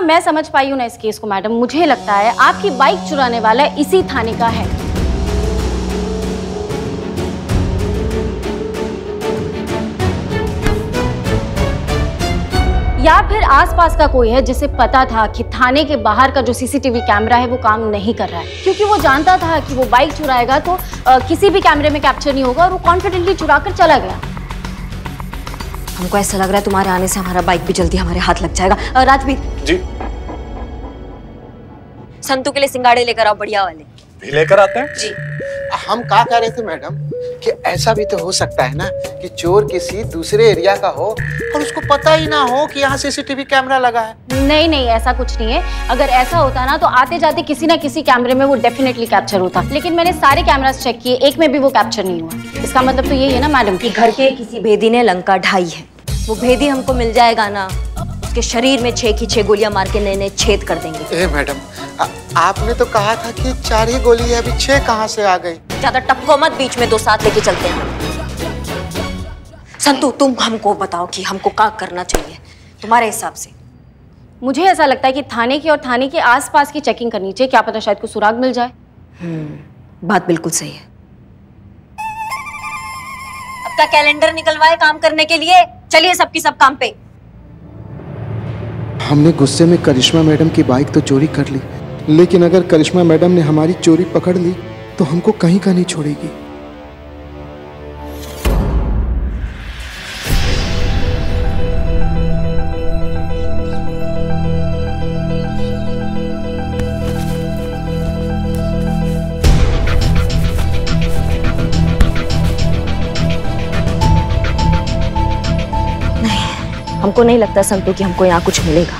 जितना मैं समझ पाई हूँ ना इस केस को मैडम, मुझे लगता है आपकी बाइक चुराने वाला इसी थाने का है। या फिर आसपास का कोई है जिसे पता था कि थाने के बाहर का जो सीसीटीवी कैमरा है वो काम नहीं कर रहा है, क्योंकि वो जानता था कि वो बाइक चुराएगा तो किसी भी कैमरे में कैप्चर नहीं होगा और वो कॉन्फिडेंटली चुरा कर चला गया। हमको ऐसा लग रहा है तुम्हारे आने से हमारा बाइक भी जल्दी हमारे हाथ लग जाएगा। राजवीर जी, संतु के लिए सिंगाड़े लेकर आओ, बढ़िया वाले लेकर आते हैं जी। हम क्या कह रहे थे मैडम कि ऐसा भी तो हो सकता है ना कि चोर किसी दूसरे एरिया का हो और उसको पता ही ना हो कि यहाँ सीसीटीवी कैमरा लगा है। नहीं नहीं, ऐसा कुछ नहीं है। अगर ऐसा होता ना तो आते जाते किसी ना किसी कैमरे में वो डेफिनेटली कैप्चर होता, लेकिन मैंने सारे कैमरास चेक किए, एक में भी वो कैप्चर नहीं हुआ। इसका मतलब तो यही है ना मैडम कि घर के किसी भेदी ने लंका ढाई है। वो भेदी हमको मिल जाएगा ना, उसके शरीर में 6 की 6 गोलियां मार के नए छेद कर देंगे। मैडम आपने तो कहा था कि 4 ही गोली है, अभी 6 कहाँ से आ गई? ज्यादा टपको मत, बीच में 2 साथ लेके चलते हैं। संतु तुम हमको बताओ कि हमको क्या करना चाहिए तुम्हारे हिसाब से? मुझे ऐसा लगता है कि थाने की और थाने के आसपास की चेकिंग करनी चाहिए, क्या पता शायद कोई सुराग मिल जाए। बात बिल्कुल सही है। आपका कैलेंडर निकलवाए काम करने के लिए, चलिए सबकी सब काम पे। हमने गुस्से में करिश्मा मैडम की बाइक तो चोरी कर ली, लेकिन अगर करिश्मा मैडम ने हमारी चोरी पकड़ ली तो हमको कहीं का नहीं छोड़ेगी। नहीं, हमको नहीं लगता संतु कि हमको यहाँ कुछ मिलेगा।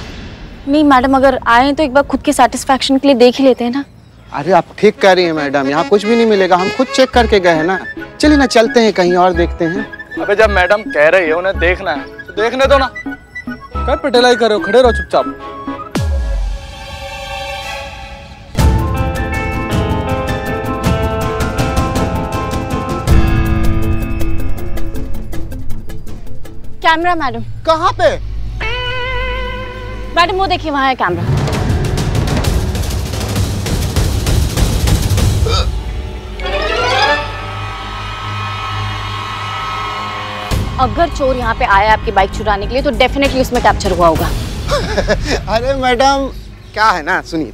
नहीं मैडम, अगर आए तो एक बार खुद के सेटिस्फैक्शन के लिए देख ही लेते हैं ना। अरे आप ठीक कह रही हैं मैडम, यहाँ कुछ भी नहीं मिलेगा, हम खुद चेक करके गए हैं ना। चलिए ना, चलते हैं कहीं और देखते हैं। अबे जब मैडम कह रही है उन्हें देखना है तो देखने दो ना, क्या पिटाई कर रहे हो? खड़े रहो चुपचाप। कैमरा मैडम कहाँ पे? मैडम वो देखिए वहाँ है कैमरा। अगर चोर यहाँ पे आया आपकी बाइक चुराने के लिए तो डेफिनेटली उसमें कैप्चर हुआ होगा। अरे मैडम क्या है ना, सुनिए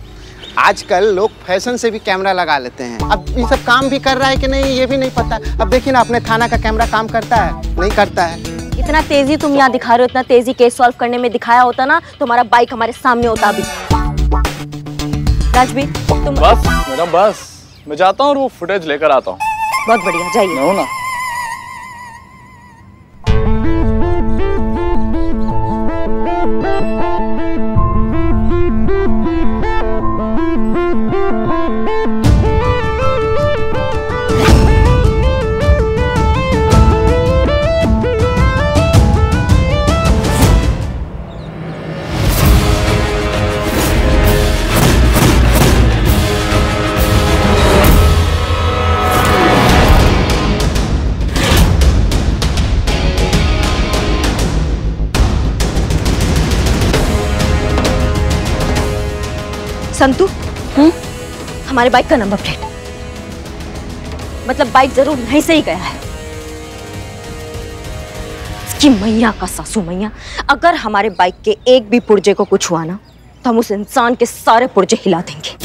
आजकल लोग फैशन से भी कैमरा लगा लेते हैं। अब ये सब काम भी कर रहा है कि नहीं ये भी नहीं पता। अब देखिए ना, अपने थाना का कैमरा काम करता है नहीं करता है। इतना तेजी तुम यहाँ दिखा रहे हो, इतना तेजी केस सॉल्व करने में दिखाया होता ना तो हमारा बाइक हमारे सामने होता। अभी राजवीर तुम बस। मैडम बस, मैं जाता हूँ और वो फुटेज लेकर आता हूँ। बहुत बढ़िया, जाइए। संतु, हमारे बाइक का नंबर प्लेट, मतलब बाइक जरूर नहीं सही गया है। इसकी मैया का सासू मैया, अगर हमारे बाइक के एक भी पुर्जे को कुछ हुआ ना तो हम उस इंसान के सारे पुर्जे हिला देंगे।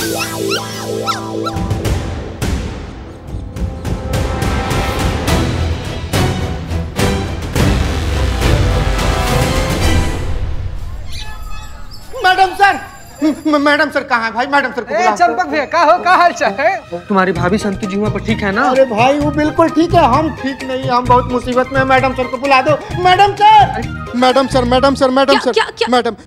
मैडम सर, मैडम सर कहाँ है भाई? मैडम सर को बुलाओ। चंपक भैया क्या हो, क्या हाल चाल है? तुम्हारी भाभी संतु जी वहाँ पर ठीक है ना? अरे भाई वो बिल्कुल ठीक है, हम ठीक नहीं, हम बहुत मुसीबत में। मैडम सर को बुला दो। Madam sir, madam sir, madam sir, madam sir, madam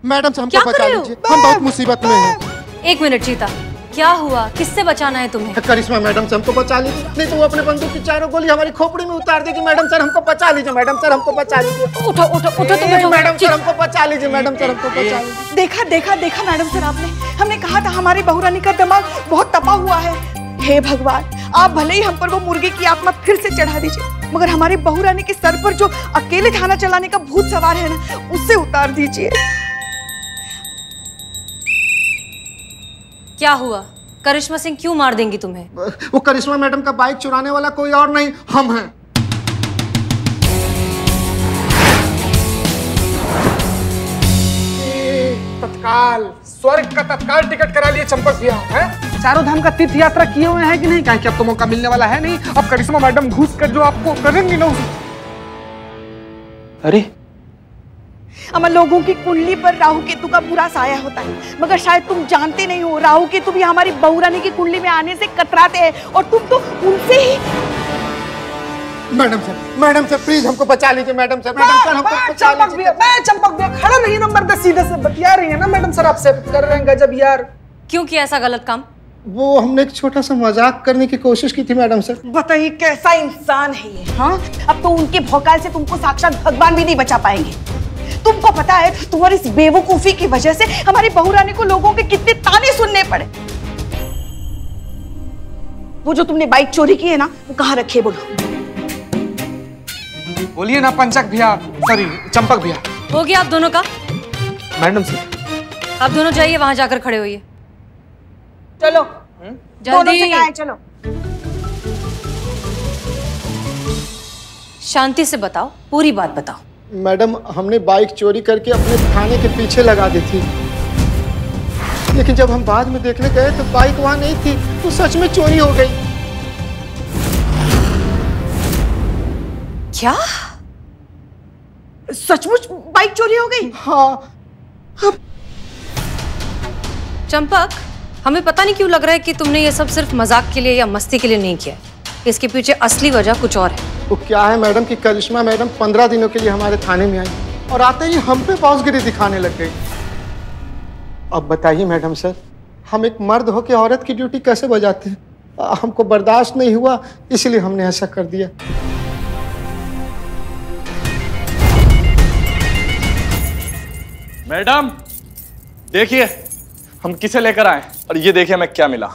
madam sir हमको बचा लीजिए, हम बहुत मुसीबत में हैं। एक मिनट चीता, क्या हुआ? किससे बचाना है तुम्हें? करिश्मा मैडम सर हमको बचा लीजिए, नहीं तो वो अपने बंदूक की 4 गोली हमारी खोपड़ी में उतार देगी। मैडम सर हमको बचा लीजिए, मैडम सर हमको बचा लीजिए। उठो उठो उठो तुम, मैडम सर हमको बचा लीजिए, मैडम सर हमको बचा लीजिए। देखा देखा देखा मैडम सर आपने, हमने कहा था हमारी बहुरानी का दिमाग बहुत तपा हुआ है। हे भगवान, आप भले ही हम पर वो मुर्गे की आत्मा फिर से चढ़ा दीजिए, मगर हमारी बहुरानी के सर पर जो अकेले थाना चलाने का भूत सवार है ना, उससे उतार दीजिए। क्या हुआ? करिश्मा सिंह क्यों मार देंगी तुम्हें? वो करिश्मा मैडम का बाइक चुराने वाला कोई और नहीं, हम हैं। तत्काल स्वर्ग का तत्काल टिकट करा लिए चंपक भैया हैं। चारों धाम का तीर्थ यात्रा किए हुए हैं कि नहीं? क्या आपको मौका मिलने वाला है नहीं? अब करिश्मा मैडम घुस कर जो आपको करेंगी ना। अरे अमर, लोगों की कुंडली पर राहु केतु का बुरा साया होता है, मगर शायद तुम जानते नहीं हो, राहु केतु भी हमारी बहुरानी की कुंडली में आने से कतराते हैं और तुम तो उनसे ही। मैडम सर प्लीज हमको बचा लीजिए। मैडम सर, चंपक भैया खड़ा रही नंबर 10 सीधे से बतिया रही है ना मैडम सर आपसे, कर रहे हैं गजब यार। क्यों किया ऐसा गलत काम? वो हमने एक छोटा सा मजाक करने की कोशिश की थी मैडम सर। बताइए कैसा इंसान है ये। हाँ, अब तो उनके भौकाल से तुमको साक्षात भगवान भी नहीं बचा पाएंगे। तुमको पता है तुम्हारी इस बेवकूफी की वजह से हमारी बहुरानी को लोगों के कितने ताने सुनने पड़े। वो जो तुमने बाइक चोरी की है ना, वो कहाँ रखी है बोलो? बोलिए ना पंचक भैया, सॉरी चंपक भैया। हो गया आप दोनों का। मैडम सर आप दोनों जाइए, वहां जाकर खड़े होइए। चलो दोनों से कहा है, चलो शांति से बताओ, पूरी बात बताओ। मैडम हमने बाइक चोरी करके अपने थाने के पीछे लगा दी थी, लेकिन जब हम बाद में देखने गए तो बाइक वहां नहीं थी, तो सच में चोरी हो गई। क्या सचमुच बाइक चोरी हो गई? हाँ। चंपक, हमें पता नहीं क्यों लग रहा है कि तुमने ये सब सिर्फ मजाक के लिए या मस्ती के लिए नहीं किया, इसके पीछे असली वजह कुछ और है। वो क्या है मैडम कि करिश्मा मैडम 15 दिनों के लिए हमारे थाने में आई और आते ही हम पे पाउसगिरी दिखाने लग गई। अब बताइए मैडम सर, हम एक मर्द होकर औरत की ड्यूटी कैसे बजाते हैं? हमको बर्दाश्त नहीं हुआ, इसलिए हमने ऐसा कर दिया। मैडम देखिए हम किसे लेकर आए और ये देखिए हमें क्या मिला।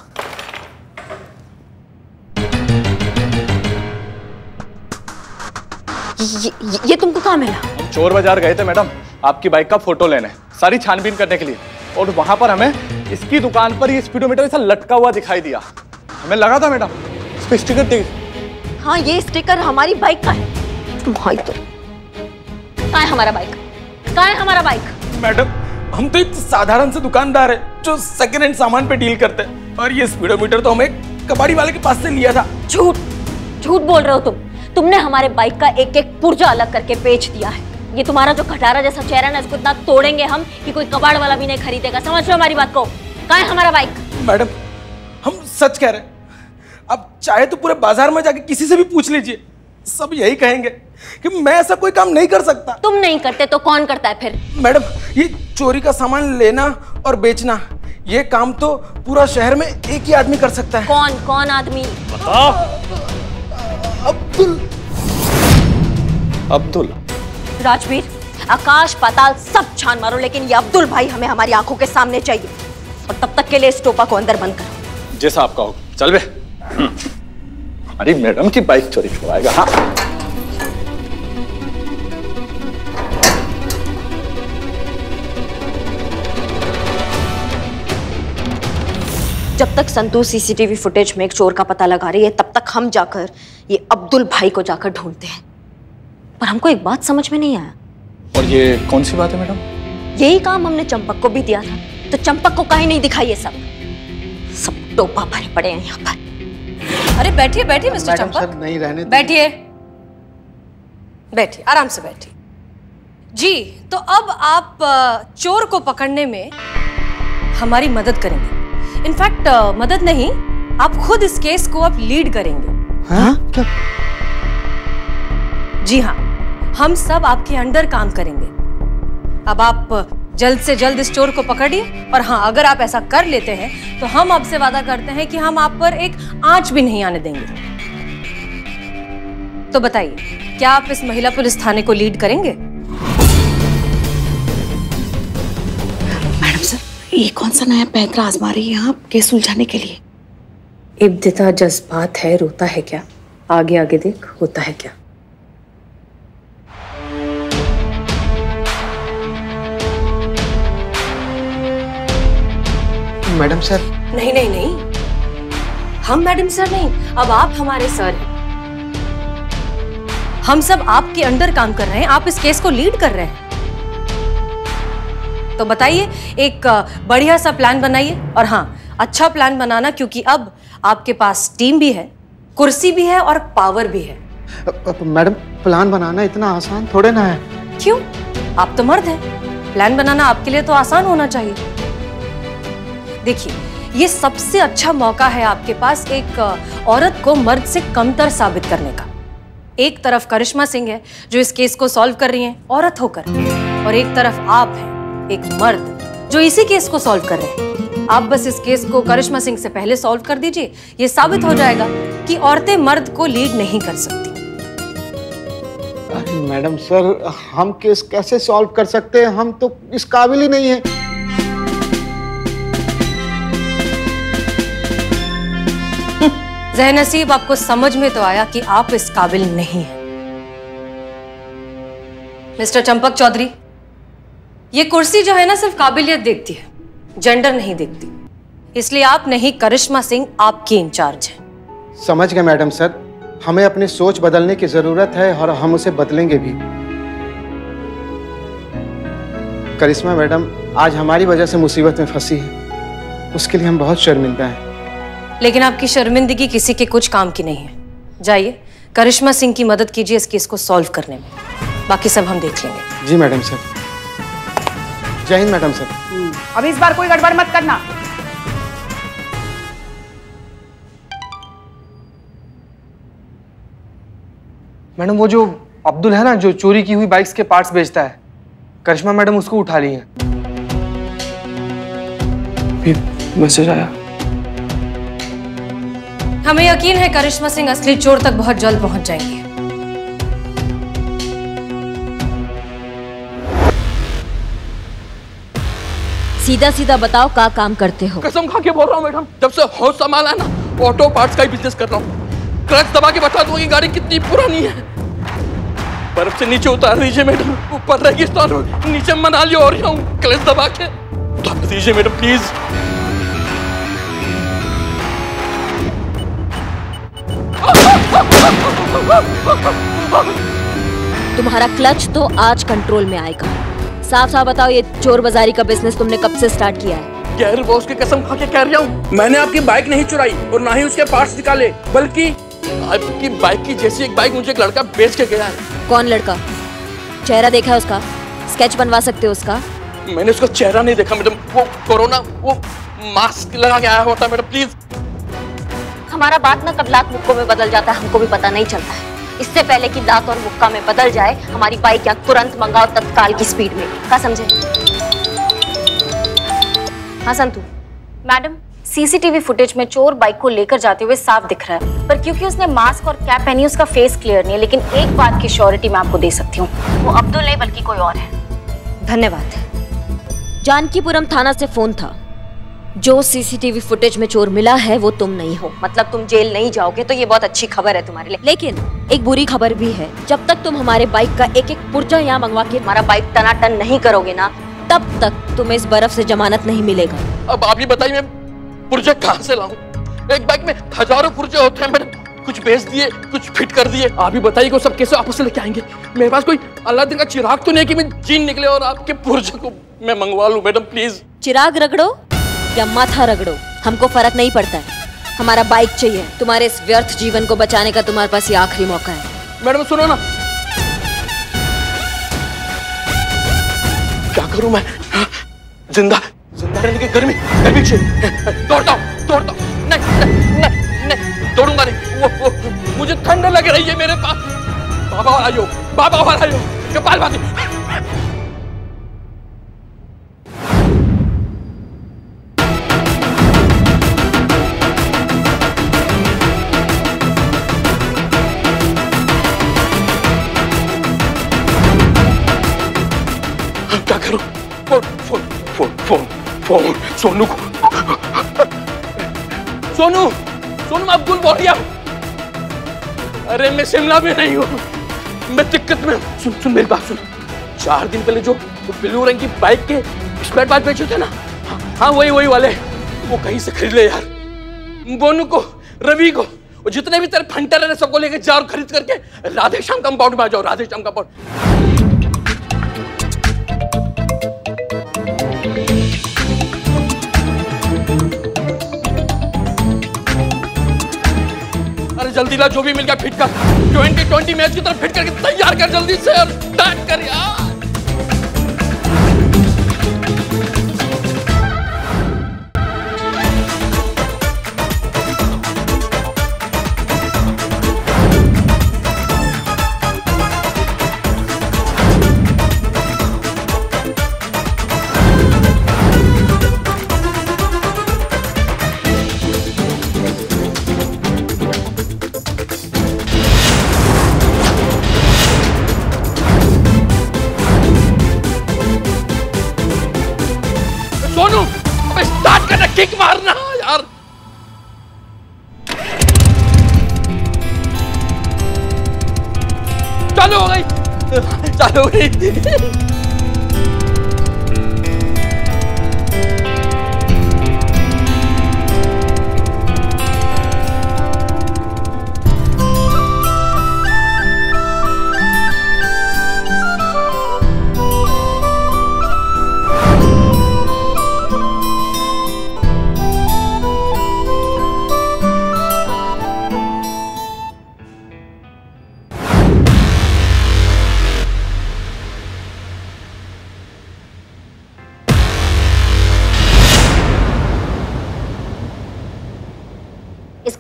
ये तुमको कहाँ मिला? हम चोर बाजार गए थे मैडम, आपकी बाइक का फोटो लेने, सारी छानबीन करने के लिए, और वहां पर हमें इसकी दुकान पर ये स्पीडोमीटर ऐसा लटका हुआ दिखाई दिया। हमें लगा था मैडम इस पे स्टिकर देखिए। हाँ, ये स्टिकर हमारी बाइक का है। तुम्हारी तो कहाँ है हमारा बाइक? कहाँ है हमारा बाइक? मैडम हम तो एक साधारण से दुकानदार है जो सेकेंड हैंड सामान पे डील करते हैं, और ये स्पीडोमीटर तो हमें कबाड़ी वाले के पास से लिया था। झूठ झूठ बोल रहे हो तुम। तुमने हमारे बाइक का एक एक पुर्जा अलग करके बेच दिया है। ये तुम्हारा जो खटारा जैसा चेहरा ना, इसको इतना तोड़ेंगे हम कि कोई कबाड़ वाला भी नहीं खरीदेगा। समझ लो हमारी बात को। कहाँ है हमारा बाइक? मैडम हम सच कह रहे हैं, आप चाहे तो पूरे बाजार में जाके किसी से भी पूछ लीजिए, सब यही कहेंगे कि मैं ऐसा कोई काम नहीं कर सकता। तुम नहीं करते तो कौन करता है फिर? मैडम ये चोरी का सामान लेना और बेचना, ये काम तो पूरा शहर में एक ही आदमी कर सकता है। कौन कौन आदमी? अब्दुल, राजवीर, आकाश पाताल सब छान मारो, लेकिन ये अब्दुल भाई हमें हमारी आंखों के सामने चाहिए। और तब तक के लिए इस टोपा को अंदर बंद करो। जैसा आपका हो। चल बे, अरे मैडम की बाइक चोरी छुड़वाएगा। हाँ जब तक संतू सीसीटीवी फुटेज में एक चोर का पता लगा रही है, तब तक हम जाकर ये अब्दुल भाई को जाकर ढूंढते हैं। पर हमको एक बात समझ में नहीं आया। और ये कौन सी बात है मैडम? यही काम हमने चंपक को भी दिया था, तो चंपक को काहे नहीं दिखाई? ये सब टोपा भरे पड़े हैं यहाँ पर। अरे बैठिए बैठिए मिस्टर चंपक। नहीं रहने, बैठिए बैठिए, आराम से बैठिए जी। तो अब आप चोर को पकड़ने में हमारी मदद करेंगे। इनफैक्ट मदद नहीं, आप खुद इस केस को आप लीड करेंगे। हाँ? क्या? जी हाँ, हम सब आपके अंडर काम करेंगे। अब आप जल्द से जल्द इस चोर को पकड़िए, और हाँ अगर आप ऐसा कर लेते हैं तो हम आपसे वादा करते हैं कि हम आप पर एक आंच भी नहीं आने देंगे। तो बताइए क्या आप इस महिला पुलिस थाने को लीड करेंगे? मैडम सर ये कौन सा नया पैंतरा आजमा रही है आप केस सुलझाने के लिए? इब्तिदा जज्बात है, रोता है क्या, आगे आगे देख होता है क्या। मैडम सर नहीं नहीं नहीं, हम मैडम सर नहीं, अब आप हमारे सर हैं। हम सब आपके अंडर काम कर रहे हैं, आप इस केस को लीड कर रहे हैं। तो बताइए, एक बढ़िया सा प्लान बनाइए, और हाँ अच्छा प्लान बनाना, क्योंकि अब आपके पास टीम भी है, कुर्सी भी है और पावर भी है। मैडम प्लान बनाना इतना आसान थोड़े ना है। क्यों? आप तो मर्द हैं, प्लान बनाना आपके लिए तो आसान होना चाहिए। देखिए, ये सबसे अच्छा मौका है आपके पास एक औरत को मर्द से कमतर साबित करने का। एक तरफ करिश्मा सिंह है जो इस केस को सॉल्व कर रही हैं, औरत होकर, और एक तरफ आप हैं, एक मर्द जो इसी केस को सॉल्व कर रहे हैं। आप बस इस केस को करिश्मा सिंह से पहले सॉल्व कर दीजिए, ये साबित हो जाएगा कि औरतें मर्द को लीड नहीं कर सकती। मैडम सर, हम केस कैसे सॉल्व कर सकते हैं? हम तो इस काबिल ही नहीं है। ज़हनसीब, आपको समझ में तो आया कि आप इस काबिल नहीं हैं। मिस्टर चंपक चौधरी, ये कुर्सी जो है ना, सिर्फ काबिलियत देखती है, जेंडर नहीं देखती, इसलिए आप नहीं, करिश्मा सिंह आपकी इंचार्ज है। समझ गए मैडम सर, हमें अपनी सोच बदलने की जरूरत है और हम उसे बदलेंगे भी। करिश्मा मैडम आज हमारी वजह से मुसीबत में फंसी है, उसके लिए हम बहुत शर्मिंदा हैं। लेकिन आपकी शर्मिंदगी किसी के कुछ काम की नहीं है। जाइए, करिश्मा सिंह की मदद कीजिए इस केस को सॉल्व करने में, बाकी सब हम देख लेंगे। जी मैडम सर। जय हिंद मैडम सर। अब इस बार कोई गड़बड़ मत करना। मैडम, वो जो अब्दुल है ना, जो चोरी की हुई बाइक्स के पार्ट्स बेचता है, करिश्मा मैडम उसको उठा ली हैं। फिर मैसेज आया। हमें यकीन है करिश्मा सिंह असली चोर तक बहुत जल्द पहुंच जाएंगे। सीधा सीधा बताओ, क्या काम करते हो? कसम खा के बोल रहा हूँ मैडम, जब से होश संभाला ना, ऑटो पार्ट्स का ही बिजनेस कर रहा हूँ। क्रच दबा के बता दूं कि गाड़ी कितनी पुरानी है। बर्फ से नीचे उतार दीजिए मैडम, ऊपर रेगिस्तान हो, नीचे मनाली और जाऊं, क्लच दबा के उतार दीजिए मैडम प्लीज। तुम्हारा क्लच तो आज कंट्रोल में आएगा। साफ साफ बताओ, ये चोर बाजारी का बिजनेस तुमने कब से स्टार्ट किया है? गैर बॉस की कसम खा के कह रहा हूँ, मैंने आपकी बाइक नहीं चुराई और ना ही उसके पार्ट्स निकाले, बल्कि आपकी बाइक की जैसी एक बाइक मुझे एक लड़का बेच के गया है। कौन लड़का? चेहरा देखा है उसका? स्केच बनवा सकते हो उसका? मैंने उसका चेहरा नहीं देखा मैडम, वो कोरोना, वो मास्क लगा के आया होता मैडम प्लीज। हमारा बात ना कब लात मुक्कों में बदल जाता है, हमको भी पता नहीं चलता है। इससे पहले कि लात और मुक्का में बदल जाए, हमारी बाइक यहाँ तुरंत मंगाओ, तत्काल की स्पीड में। क्या समझे? हाँ संतु मैडम, सीसीटीवी फुटेज में चोर बाइक को लेकर जाते हुए साफ दिख रहा है, पर क्योंकि उसने मास्क और कैप पहनी, उसका फेस क्लियर नहीं है। लेकिन एक बात की श्योरिटी मैं आपको दे सकती हूँ, वो अब्दुल नहीं बल्कि कोई और है। धन्यवाद। जानकीपुरम थाना से फोन था, जो सीसीटीवी फुटेज में चोर मिला है वो तुम नहीं हो। मतलब तुम जेल नहीं जाओगे, तो ये बहुत अच्छी खबर है तुम्हारे लिए। लेकिन एक बुरी खबर भी है, जब तक तुम हमारे बाइक का एक एक पुर्जा यहाँ मंगवा के हमारा बाइक टनाटन नहीं करोगे ना, तब तक तुम्हें इस बर्फ से जमानत नहीं मिलेगा। अब आप ही बताइए, मैं पुर्जे कहाँ से लाऊं? एक बाइक में हजारों पुर्जे होते हैं मैडम, कुछ बेच दिए, कुछ फिट कर दिए। आप ही बताइए को सब कैसे आपस से लेके आएंगे? मेरे पास कोई अलादीन का चिराग तो नहीं कि मैं जीन निकले और आपके पुर्जे को मैं मंगवा लूं मैडम प्लीज। चिराग रगड़ो या माथा रगड़ो, हमको फर्क नहीं पड़ता है, हमारा बाइक चाहिए। तुम्हारे इस व्यर्थ जीवन को बचाने का तुम्हारे पास ये आखिरी मौका है। मैडम सुनो ना, क्या करूं मैं? जिंदा जिंदा रहने की गर्मी गर्मी चाहिए। दौड़ता हूं, नहीं दौड़ूंगा नहीं, वो मुझे ठंड लग रही है। मेरे पास बाबा वाला आयो कपाल भाती। सोनू मैं अब्दुल बोल रहा हूं। अरे मैं शिमला में नहीं हूं, मैं दिक्कत में हूं। सुन मेरी बात सुन, 4 दिन पहले जो ब्लू रंग की बाइक के स्पेयर पार्ट बेचे थे ना, हाँ वही वाले, वो कहीं से खरीद ले यार, बोनू को, रवि को, जितने भी तेरे फंटर हैं सबको लेके जाओ, खरीद करके राधेश्याम कंपाउंड में आ जाओ। राधेश्याम कंपाउंड जल्दी ला, जो भी मिल गया फिट कर। 2020 मैच की तरफ फिट करके तैयार कर जल्दी से और स्टार्ट कर यार।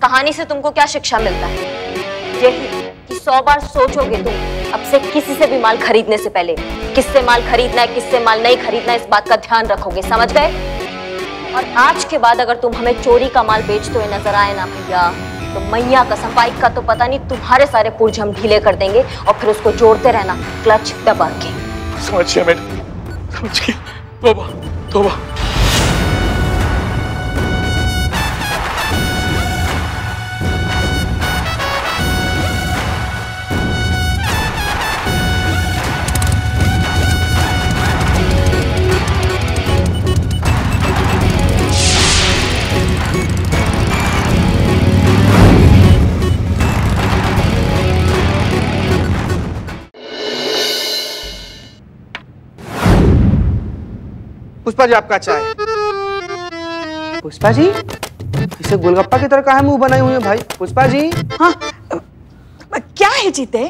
कहानी से तुमको क्या शिक्षा मिलता है? यही कि 100 बार सोचोगे तुम अब से, किसी से भी माल खरीदने से पहले किससे माल खरीदना है किससे माल नहीं खरीदना, इस बात का ध्यान रखोगे, समझ गए? और आज के बाद अगर तुम हमें चोरी का माल बेचते हुए नजर आए ना भैया, तो मैया का सफाई का तो पता नहीं तुम्हारे सारे पुर्जे हम ढीले कर देंगे और फिर उसको जोड़ते रहना क्लच दबा के। समझिए मैडम, समझिए। तौबा तौबा। पुष्पा जी आपका चाय। पुष्पा जी, इसे गोलगप्पा की तरह काहे मुंह बनाए हुए हैं भाई? पुष्पा जी। हाँ क्या है जीते,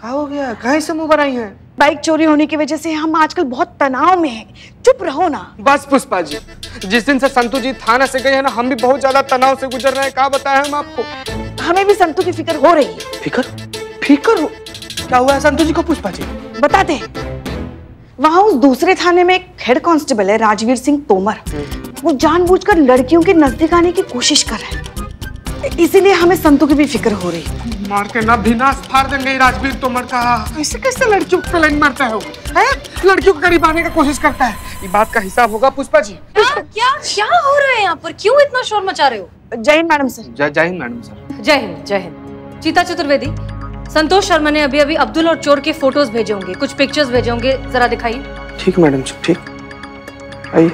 क्या हो गया, काहे से मुंह बनाई है? बाइक चोरी होने की वजह से हम आजकल बहुत तनाव में हैं, चुप रहो ना। बस पुष्पा जी, जिस दिन से संतु जी थाना से गए हैं ना, हम भी बहुत ज्यादा तनाव से गुजर रहे हैं, क्या बताएं हम आपको। हमें भी संतु की फिक्र हो रही है। फिक्र हो? क्या हुआ है संतु जी को पुष्पा जी? बताते हैं। वहाँ उस दूसरे थाने में एक हेड कांस्टेबल है राजवीर सिंह तोमर, वो जानबूझकर लड़कियों के नजदीक आने की कोशिश कर रहे हैं, इसीलिए हमें संतु की भी फिक्र हो रही है। मार के ना विनाश फाड़ देंगे राजवीर तोमर का। ऐसे कैसे लड़कियों पे लाइन मारता है वो, लड़कियों के करीब आने का कोशिश करता है, ये बात का हिसाब होगा पुष्पा जी। क्या क्या हो रहा है यहाँ पर, क्यों इतना शोर मचा रहे हो? जय हिंद मैडम सर। जय हिंद मैडम सर। जय हिंद, जय हिंद। चीता चतुर्वेदी, संतोष शर्मा ने अभी अभी अब्दुल और चोर के फोटोज भेजे होंगे, कुछ पिक्चर्स भेजे होंगे, जरा दिखाइए। ठीक मैडम जी, ठीक। आइए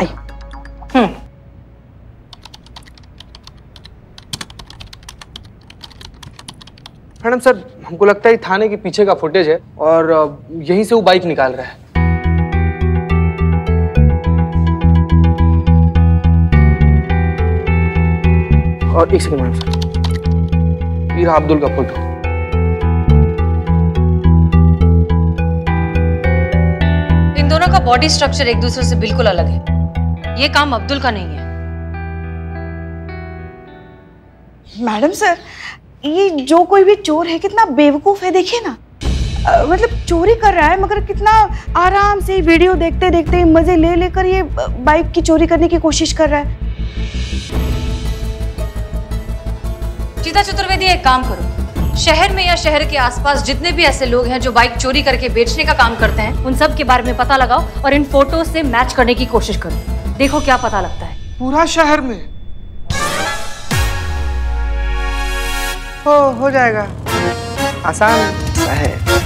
आइए। मैडम सर, हमको लगता है थाने के पीछे का फुटेज है और यहीं से वो बाइक निकाल रहा है। और एक सेकंड मैडम सर, ये रहा अब्दुल का फोटो। दोनों का बॉडी स्ट्रक्चर एक दूसरे से बिल्कुल अलग है, ये काम अब्दुल का नहीं है। मैडम सर, ये जो कोई भी चोर है कितना बेवकूफ है, देखिए ना, मतलब चोरी कर रहा है मगर कितना आराम से वीडियो देखते देखते मजे ले लेकर ये बाइक की चोरी करने की कोशिश कर रहा है। चीता चतुर्वेदी, एक काम करो, शहर में या शहर के आसपास जितने भी ऐसे लोग हैं जो बाइक चोरी करके बेचने का काम करते हैं, उन सब के बारे में पता लगाओ और इन फोटो से मैच करने की कोशिश करो, देखो क्या पता लगता है। पूरा शहर में हो जाएगा, आसान है।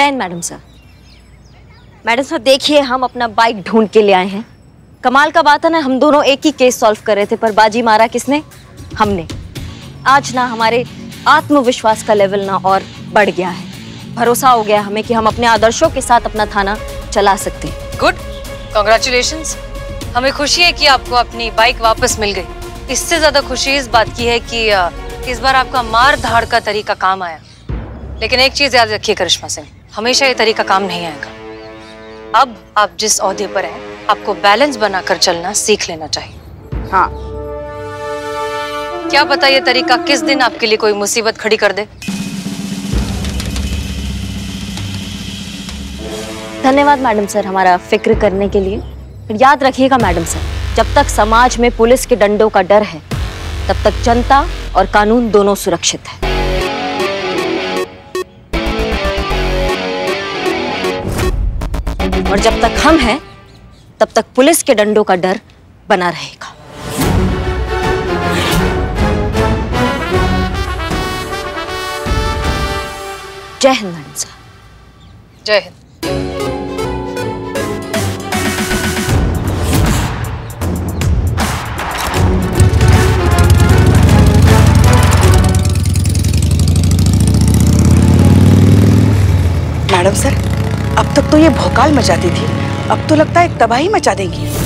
जय Hind madam sir. Madam sir देखिए, हम अपना बाइक ढूंढ के ले आए हैं। कमाल का बात है ना, हम दोनों एक ही केस सॉल्व कर रहे थे, पर बाजी मारा किसने? हमने। आज ना हमारे आत्मविश्वास का लेवल ना और बढ़ गया है। भरोसा हो गया हमें कि हम अपने आदर्शों के साथ अपना थाना चला सकते हैं। Good, congratulations. हमें खुशी है कि आपको अपनी बाइक वापस मिल गई। इससे ज्यादा खुशी इस बात की है कि इस बार आपका मार धाड़ का तरीका काम आया। लेकिन एक चीज याद रखिए करिश्मा सिंह, हमेशा ये तरीका काम नहीं आएगा। अब आप जिस ओहदे पर हैं, आपको बैलेंस बनाकर चलना सीख लेना चाहिए। हाँ, क्या पता ये तरीका किस दिन आपके लिए कोई मुसीबत खड़ी कर दे। धन्यवाद मैडम सर हमारा फिक्र करने के लिए। याद रखिएगा मैडम सर, जब तक समाज में पुलिस के डंडों का डर है, तब तक जनता और कानून दोनों सुरक्षित है। और जब तक हम हैं, तब तक पुलिस के डंडों का डर बना रहेगा। जय हिंद मैडम सर। जय हिंद। मैडम सर, अब तक तो ये भौकाल मचाती थी, अब तो लगता है तबाही मचा देंगी।